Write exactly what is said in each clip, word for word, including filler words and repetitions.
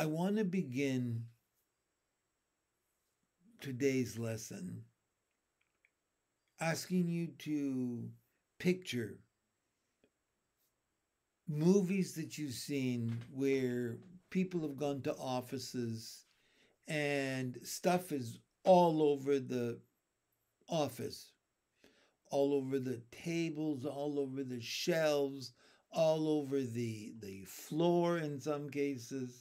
I want to begin today's lesson asking you to picture movies that you've seen where people have gone to offices and stuff is all over the office, all over the tables, all over the shelves, all over the, the floor in some cases.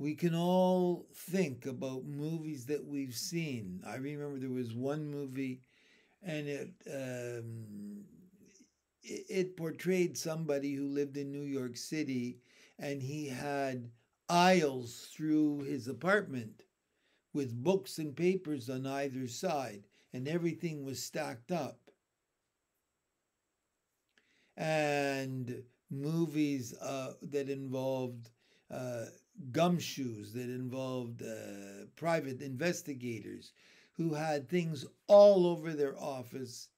We can all think about movies that we've seen. I remember there was one movie and it, um, it, it portrayed somebody who lived in New York City, and he had aisles through his apartment with books and papers on either side, and everything was stacked up. And movies uh, that involved Uh, gumshoes, that involved uh, private investigators who had things all over their office,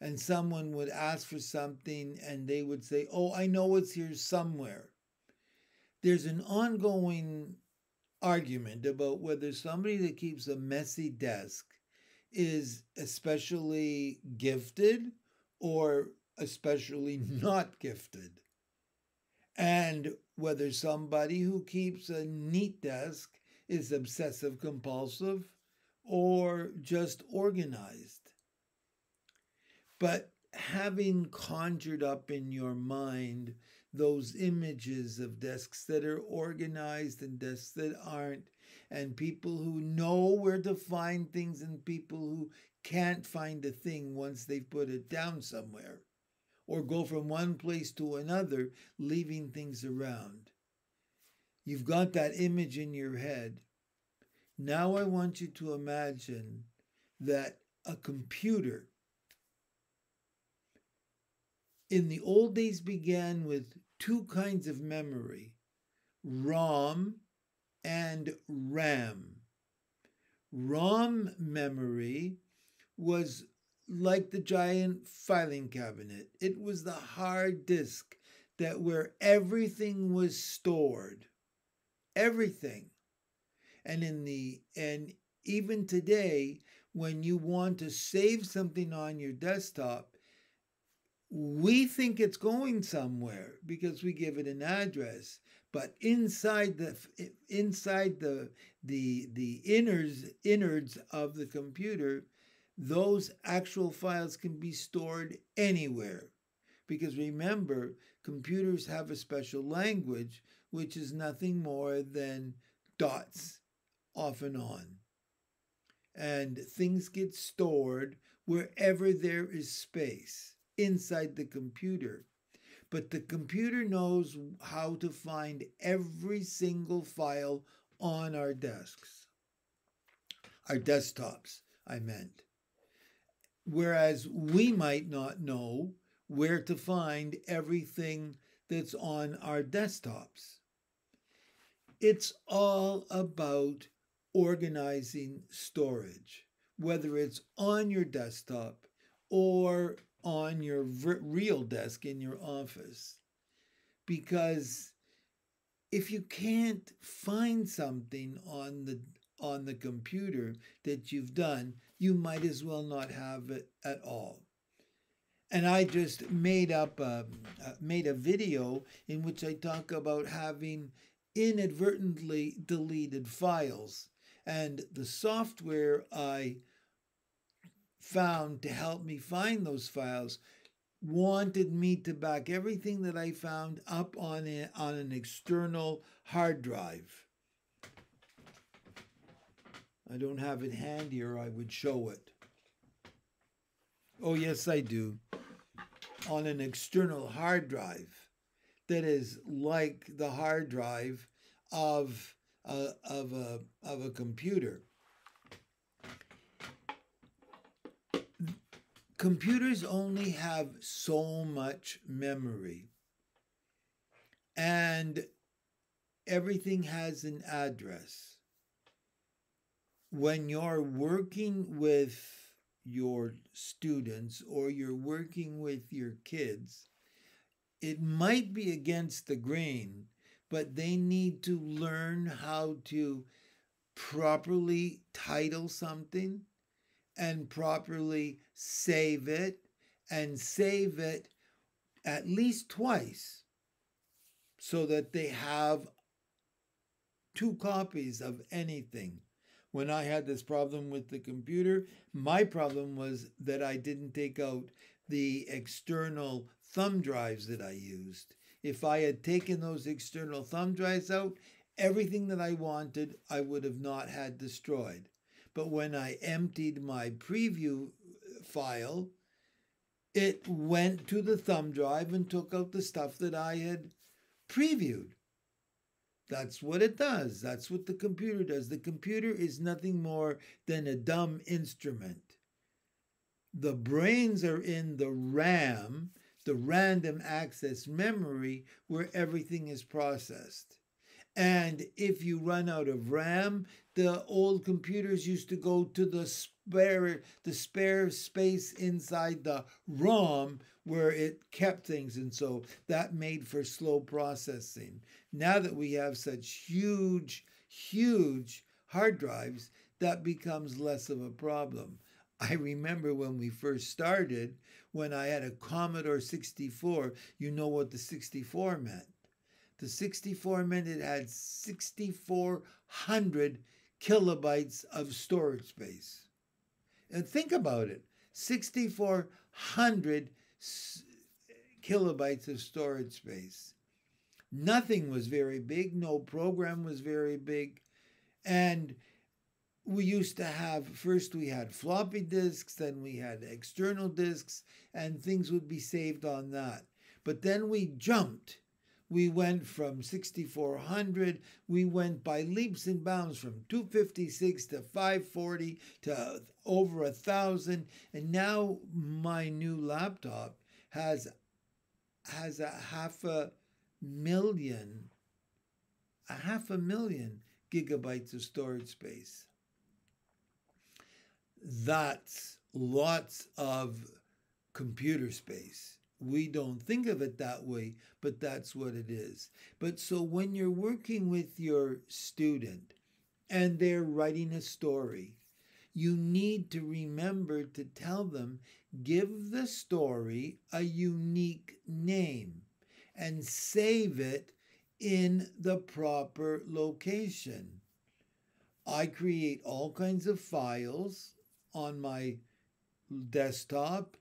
and someone would ask for something and they would say, "Oh, I know it's here somewhere." There's an ongoing argument about whether somebody that keeps a messy desk is especially gifted or especially not gifted, and whether somebody who keeps a neat desk is obsessive compulsive or just organized. But having conjured up in your mind those images of desks that are organized and desks that aren't, and people who know where to find things and people who can't find a thing once they've put it down somewhere, or go from one place to another, leaving things around. You've got that image in your head. Now I want you to imagine that a computer, in the old days, began with two kinds of memory, ROM and RAM. ROM memory was like the giant filing cabinet. It was the hard disk that where everything was stored, everything. And in the and even today, when you want to save something on your desktop, we think it's going somewhere because we give it an address. But inside the inside the the the innards innards of the computer, those actual files can be stored anywhere. Because remember, computers have a special language, which is nothing more than dots off and on. And things get stored wherever there is space inside the computer. But the computer knows how to find every single file on our desks. Our desktops, I meant. Whereas we might not know where to find everything that's on our desktops. It's all about organizing storage, whether it's on your desktop or on your real desk in your office. Because if you can't find something on the on the computer that you've done, you might as well not have it at all. And I just made up a, made a video in which I talk about having inadvertently deleted files, and the software I found to help me find those files wanted me to back everything that I found up on a, on an external hard drive. I don't have it handy or I would show it. Oh yes, I do. On an external hard drive that is like the hard drive of a, of a, of a computer. Computers only have so much memory, and everything has an address. When you're working with your students or you're working with your kids, it might be against the grain, but they need to learn how to properly title something and properly save it and save it at least twice so that they have two copies of anything. When I had this problem with the computer, my problem was that I didn't take out the external thumb drives that I used. If I had taken those external thumb drives out, everything that I wanted, I would have not had destroyed. But when I emptied my preview file, it went to the thumb drive and took out the stuff that I had previewed. That's what it does. That's what the computer does. The computer is nothing more than a dumb instrument. The brains are in the RAM, the random access memory, where everything is processed. And if you run out of RAM, the old computers used to go to the spare, the spare space inside the ROM where it kept things. And so that made for slow processing. Now that we have such huge, huge hard drives, that becomes less of a problem. I remember when we first started, when I had a Commodore sixty-four, you know what the sixty-four meant. The sixty-four meant it had sixty-four hundred kilobytes of storage space. And think about it, sixty-four hundred kilobytes of storage space. Nothing was very big, no program was very big. And we used to have, first we had floppy disks, then we had external disks, and things would be saved on that. But then we jumped. We went from sixty-four hundred, we went by leaps and bounds from two fifty-six to five forty to over a thousand. And now my new laptop has, has a half a million, a half a million gigabytes of storage space. That's lots of computer space. We don't think of it that way, but that's what it is. But so when you're working with your student and they're writing a story, you need to remember to tell them, give the story a unique name and save it in the proper location. I create all kinds of files on my desktop,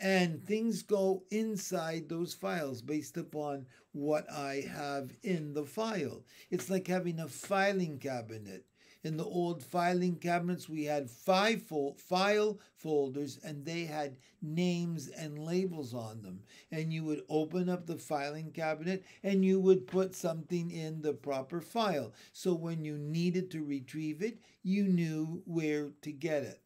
and things go inside those files based upon what I have in the file. It's like having a filing cabinet. In the old filing cabinets, we had five fol- file folders, and they had names and labels on them. And you would open up the filing cabinet, and you would put something in the proper file. So when you needed to retrieve it, you knew where to get it.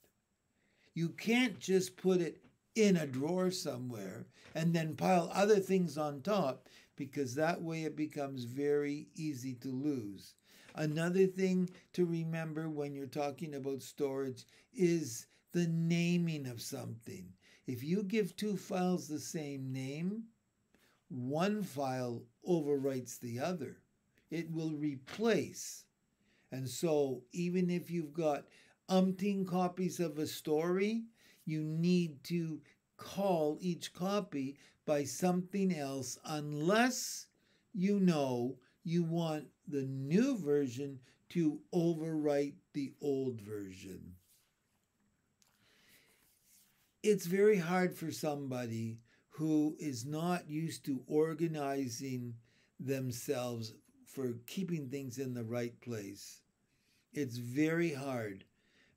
You can't just put it in a drawer somewhere and then pile other things on top, because that way it becomes very easy to lose. Another thing to remember when you're talking about storage is the naming of something. If you give two files the same name, one file overwrites the other. It will replace. And so even if you've got umpteen copies of a story, you need to call each copy by something else unless you know you want the new version to overwrite the old version. It's very hard for somebody who is not used to organizing themselves for keeping things in the right place. It's very hard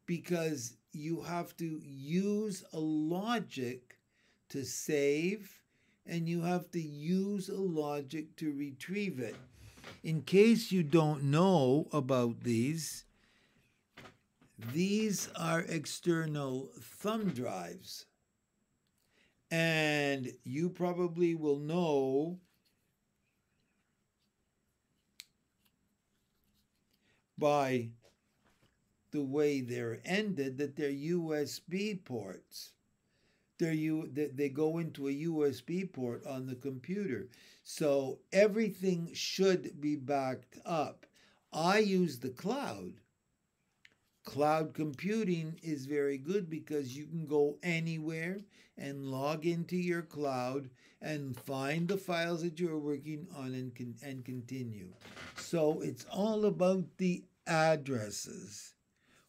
because you have to use a logic to save, and you have to use a logic to retrieve it. In case you don't know about these, these are external thumb drives. And you probably will know by the way they're ended, that they're U S B ports. They're you that they go into a U S B port on the computer. So everything should be backed up. I use the cloud. Cloud computing is very good because you can go anywhere and log into your cloud and find the files that you're working on and, con and continue. So it's all about the addresses.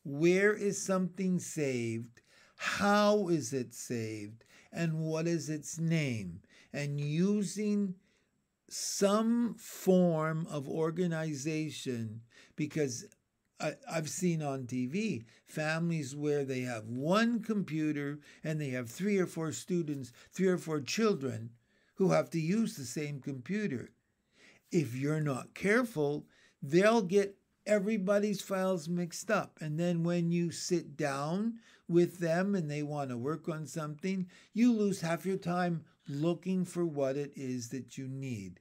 Where is something saved? How is it saved? And what is its name? And using some form of organization, because I, I've seen on T V families where they have one computer and they have three or four students, three or four children who have to use the same computer. If you're not careful, they'll get everybody's files mixed up. And then when you sit down with them and they want to work on something, you lose half your time looking for what it is that you need.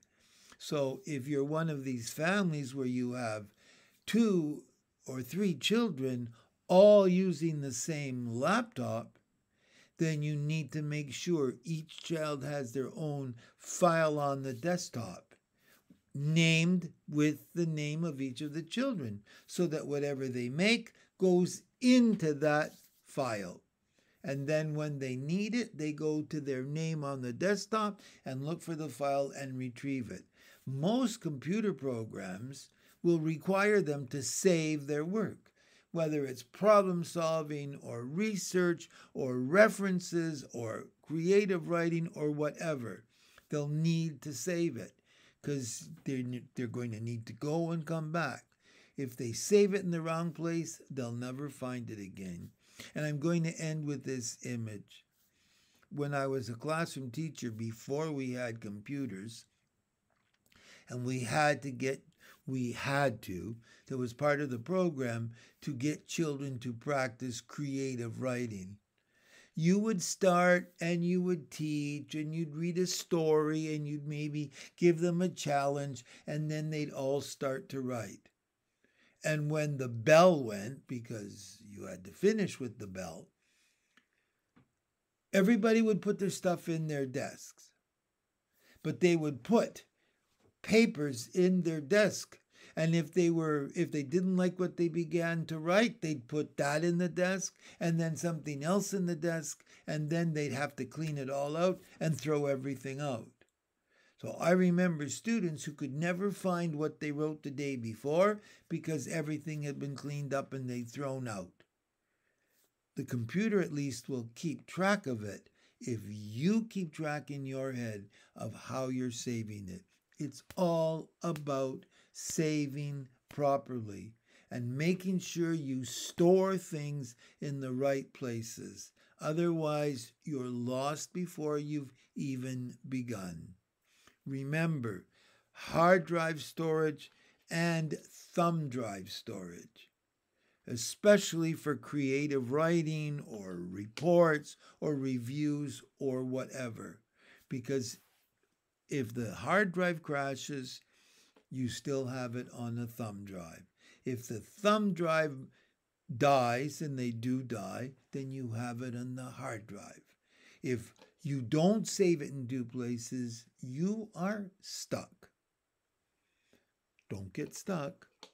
So if you're one of these families where you have two or three children all using the same laptop, then you need to make sure each child has their own file on the desktop, named with the name of each of the children, so that whatever they make goes into that file. And then when they need it, they go to their name on the desktop and look for the file and retrieve it. Most computer programs will require them to save their work, whether it's problem solving or research or references or creative writing or whatever. They'll need to save it because they're, they're going to need to go and come back. If they save it in the wrong place, they'll never find it again. And I'm going to end with this image. When I was a classroom teacher, before we had computers, and we had to get We had to, that was part of the program, to get children to practice creative writing. You would start and you would teach and you'd read a story and you'd maybe give them a challenge and then they'd all start to write. And when the bell went, because you had to finish with the bell, everybody would put their stuff in their desks. But they would put papers in their desk, and if they were if they didn't like what they began to write, they'd put that in the desk and then something else in the desk, and then they'd have to clean it all out and throw everything out. So I remember students who could never find what they wrote the day before because everything had been cleaned up and they'd thrown out. The computer at least will keep track of it if you keep track in your head of how you're saving it. It's all about saving properly and making sure you store things in the right places. Otherwise, you're lost before you've even begun. Remember, hard drive storage and thumb drive storage, especially for creative writing or reports or reviews or whatever, because if the hard drive crashes, you still have it on a thumb drive. If the thumb drive dies, and they do die, then you have it on the hard drive. If you don't save it in two places, you are stuck. Don't get stuck.